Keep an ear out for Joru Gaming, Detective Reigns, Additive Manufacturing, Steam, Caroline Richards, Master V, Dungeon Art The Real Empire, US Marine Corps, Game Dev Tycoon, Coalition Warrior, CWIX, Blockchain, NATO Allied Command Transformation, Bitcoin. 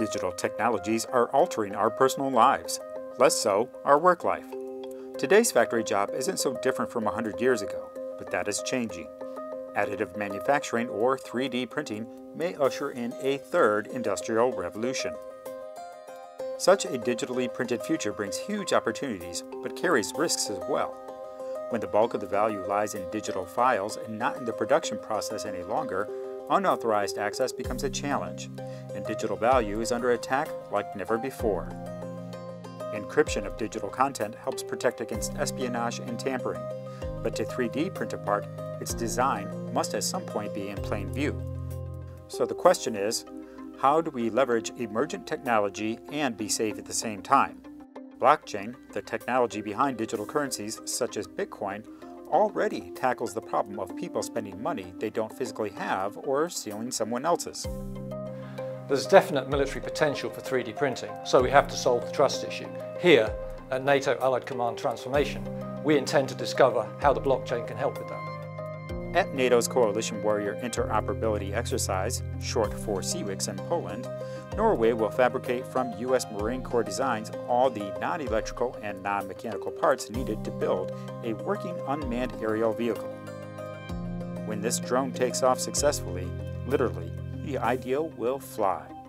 Digital technologies are altering our personal lives, less so our work life. Today's factory job isn't so different from 100 years ago, but that is changing. Additive manufacturing or 3D printing may usher in a third industrial revolution. Such a digitally printed future brings huge opportunities, but carries risks as well. When the bulk of the value lies in digital files and not in the production process any longer, unauthorized access becomes a challenge, and digital value is under attack like never before. Encryption of digital content helps protect against espionage and tampering, but to 3D print a part, its design must at some point be in plain view. So the question is, how do we leverage emergent technology and be safe at the same time? Blockchain, the technology behind digital currencies such as Bitcoin, already tackles the problem of people spending money they don't physically have or stealing someone else's. There's definite military potential for 3D printing, so we have to solve the trust issue. Here at NATO Allied Command Transformation, we intend to discover how the blockchain can help with that. At NATO's Coalition Warrior Interoperability Exercise, short for CWIX in Poland, Norway will fabricate from US Marine Corps designs all the non-electrical and non-mechanical parts needed to build a working unmanned aerial vehicle. When this drone takes off successfully, literally, the ideal will fly.